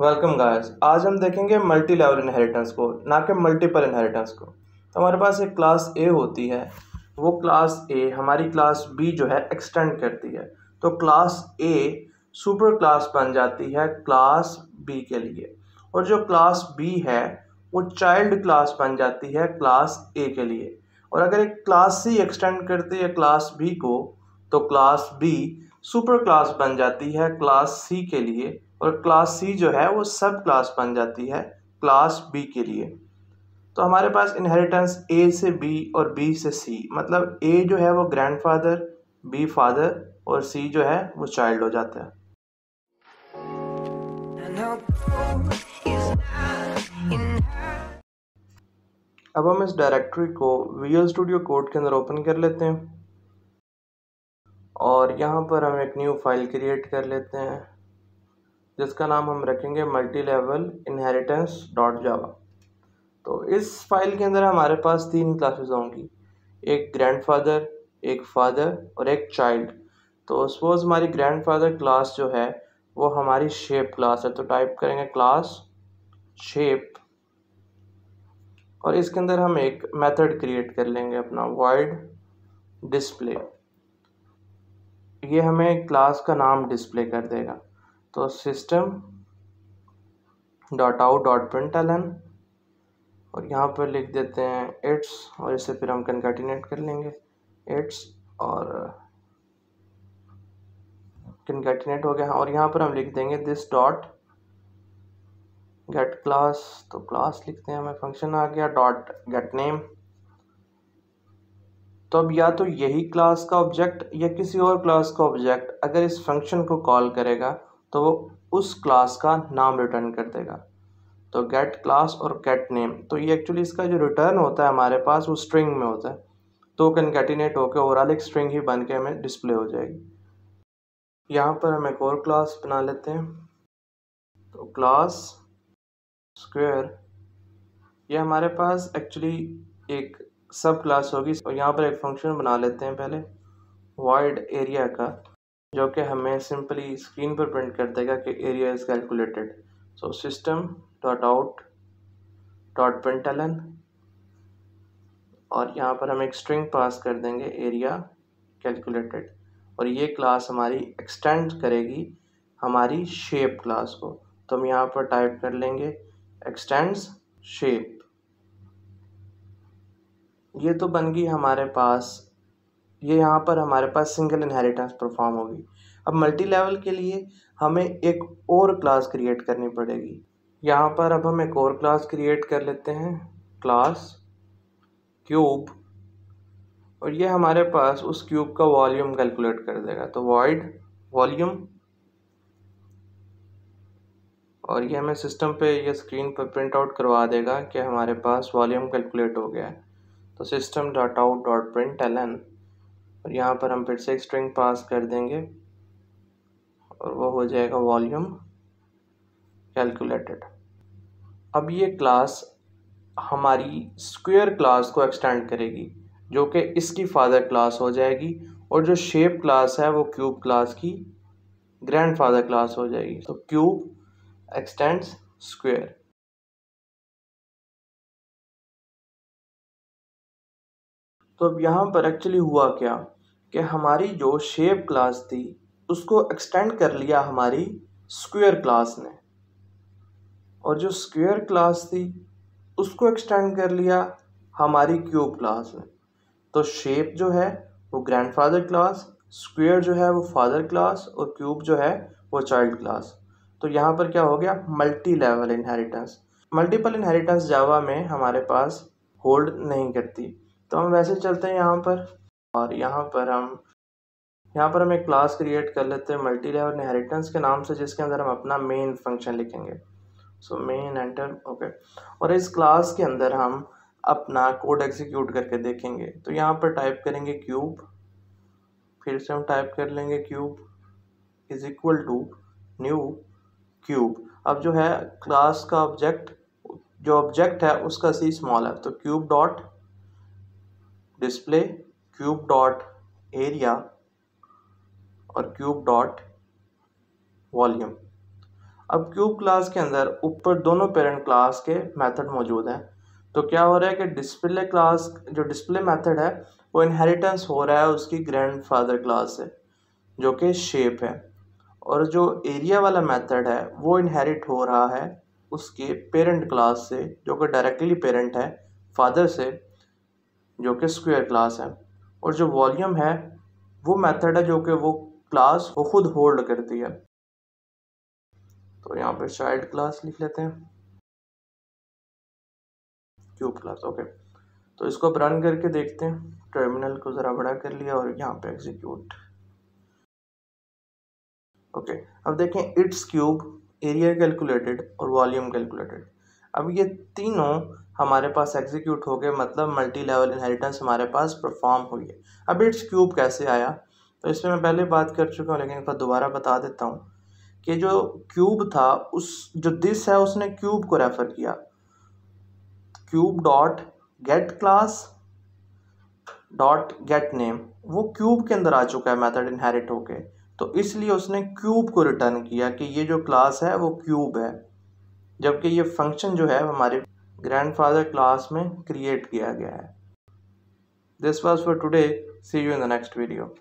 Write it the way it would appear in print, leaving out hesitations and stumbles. Welcome guys, आज हम देखेंगे मल्टी लेवल इनहेरिटेंस को, ना कि मल्टीपल इनहेरिटेंस को। तो हमारे पास एक क्लास ए होती है, वो क्लास ए हमारी क्लास बी जो है एक्सटेंड करती है, तो क्लास ए सुपर क्लास बन जाती है क्लास बी के लिए, और जो क्लास बी है वो चाइल्ड क्लास बन जाती है क्लास ए के लिए। और अगर एक क्लास सी एक्सटेंड करती है क्लास बी को, तो क्लास बी सुपर क्लास बन जाती है क्लास सी के लिए, और क्लास सी जो है वो सब क्लास बन जाती है क्लास बी के लिए। तो हमारे पास इनहेरिटेंस ए से बी और बी से सी, मतलब ए जो है वो ग्रैंडफादर, बी फादर और सी जो है वो चाइल्ड हो जाता है। अब हम इस डायरेक्टरी को विजुअल स्टूडियो कोड के अंदर ओपन कर लेते हैं और यहाँ पर हम एक न्यू फाइल क्रिएट कर लेते हैं जिसका नाम हम रखेंगे मल्टी लेवल इनहेरिटेंस डॉट जावा। तो इस फाइल के अंदर हमारे पास तीन क्लासेस होंगी, एक ग्रैंडफादर, एक फादर और एक चाइल्ड। तो सपोज हमारी ग्रैंडफादर क्लास जो है वो हमारी शेप क्लास है, तो टाइप करेंगे क्लास शेप और इसके अंदर हम एक मेथड क्रिएट कर लेंगे अपना, वॉइड डिस्प्ले। ये हमें क्लास का नाम डिस्प्ले कर देगा। तो system dot out dot println और यहाँ पर लिख देते हैं इट्स, और इसे फिर हम कन्कैटिनेट कर लेंगे, इट्स और कन्कैटिनेट हो गया। और यहाँ पर हम लिख देंगे दिस डॉट गेट क्लास, तो क्लास लिखते हैं, हमें फंक्शन आ गया डॉट गेट नेम। तो अब या तो यही क्लास का ऑब्जेक्ट या किसी और क्लास का ऑब्जेक्ट अगर इस फंक्शन को कॉल करेगा तो वो उस क्लास का नाम रिटर्न कर देगा। तो गेट क्लास और गेट नेम, तो ये एक्चुअली इसका जो रिटर्न होता है हमारे पास वो स्ट्रिंग में होता है, तो कन्कैटिनेट होकर ओवरऑल एक स्ट्रिंग ही बन के हमें डिस्प्ले हो जाएगी। यहाँ पर हम एक और क्लास बना लेते हैं, तो क्लास स्क्वायर। ये हमारे पास एक्चुअली एक सब क्लास होगी और यहाँ पर एक फंक्शन बना लेते हैं पहले वाइड एरिया का, जो कि हमें सिंपली स्क्रीन पर प्रिंट कर देगा कि area is calculated. So system dot out dot println और यहाँ पर हम एक स्ट्रिंग पास कर देंगे एरिया कैलकुलेटेड, और ये क्लास हमारी एक्सटेंड करेगी हमारी शेप क्लास को। तो हम यहाँ पर टाइप कर लेंगे एक्सटेंड्स शेप। ये तो बन गई हमारे पास, ये यहाँ पर हमारे पास सिंगल इनहेरिटेंस परफॉर्म होगी। अब मल्टी लेवल के लिए हमें एक और क्लास क्रिएट करनी पड़ेगी। यहाँ पर अब हम एक और क्लास क्रिएट कर लेते हैं, क्लास क्यूब, और ये हमारे पास उस क्यूब का वॉल्यूम कैलकुलेट कर देगा। तो वॉइड वॉल्यूम, और ये हमें सिस्टम पे या स्क्रीन पर प्रिंट आउट करवा देगा कि हमारे पास वॉल्यूम कैलकुलेट हो गया है। तो system dot out dot println और यहाँ पर हम फिर से एक स्ट्रिंग पास कर देंगे और वो हो जाएगा वॉल्यूम कैलकुलेटेड। अब ये क्लास हमारी स्क्वायर क्लास को एक्सटेंड करेगी जो कि इसकी फादर क्लास हो जाएगी, और जो शेप क्लास है वो क्यूब क्लास की ग्रैंडफादर क्लास हो जाएगी। तो क्यूब एक्सटेंड्स स्क्वायर। तो अब यहाँ पर एक्चुअली हुआ क्या कि हमारी जो शेप क्लास थी उसको एक्सटेंड कर लिया हमारी स्क्वायर क्लास ने, और जो स्क्वायर क्लास थी उसको एक्सटेंड कर लिया हमारी क्यूब क्लास ने। तो शेप जो है वो ग्रैंडफादर क्लास, स्क्वायर जो है वो फादर क्लास और क्यूब जो है वो चाइल्ड क्लास। तो यहाँ पर क्या हो गया, multi level inheritance. Multiple inheritance Java में हमारे पास होल्ड नहीं करती। तो हम वैसे चलते हैं यहाँ पर, और यहाँ पर हम एक क्लास क्रिएट कर लेते हैं मल्टी लेवल इनहेरिटेंस के नाम से, जिसके अंदर हम अपना मेन फंक्शन लिखेंगे। सो मेन एंटर ओके, और इस क्लास के अंदर हम अपना कोड एग्जीक्यूट करके देखेंगे। तो यहाँ पर टाइप करेंगे क्यूब, फिर से हम टाइप कर लेंगे cube is equal to new cube. अब जो है क्लास का ऑब्जेक्ट, जो ऑब्जेक्ट है उसका सी स्मॉल है, तो cube dot display, cube dot area और क्यूब डॉट वॉल्यूम। अब क्यूब क्लास के अंदर ऊपर दोनों पेरेंट क्लास के मेथड मौजूद हैं, तो क्या हो रहा है कि डिस्प्ले क्लास जो डिस्प्ले मेथड है वो इनहेरिटेंस हो रहा है उसकी ग्रैंडफादर क्लास से जो कि शेप है, और जो एरिया वाला मेथड है वो इनहेरिट हो रहा है उसके पेरेंट क्लास से जो कि डायरेक्टली पेरेंट है फादर से जो कि स्क्वायर क्लास है, और जो वॉल्यूम है वो मेथड है जो कि वो क्लास वो खुद होल्ड करती है। तो यहाँ पर चाइल्ड क्लास लिख लेते हैं, क्यूब क्लास, ओके। तो इसको अब रन करके देखते हैं, टर्मिनल को ज़रा बड़ा कर लिया और यहाँ पे एग्जीक्यूट, ओके। अब देखें इट्स क्यूब, एरिया कैलकुलेटेड और वॉल्यूम कैलकुलेटेड। अब ये तीनों हमारे पास एग्जीक्यूट हो गए, मतलब मल्टी लेवल इनहेरिटेंस हमारे पास परफॉर्म हुई है। अब इट्स क्यूब कैसे आया, तो इस पर मैं पहले बात कर चुका हूँ लेकिन एक बार दोबारा बता देता हूँ कि जो क्यूब था उस जो दिस है उसने क्यूब को रेफ़र किया, cube dot get class dot get name, वो क्यूब के अंदर आ चुका है मेथड इनहेरिट होके, तो इसलिए उसने क्यूब को रिटर्न किया कि ये जो क्लास है वो क्यूब है, जबकि ये फंक्शन जो है हमारे ग्रैंडफादर क्लास में क्रिएट किया गया है। This was for today, see you in the next video.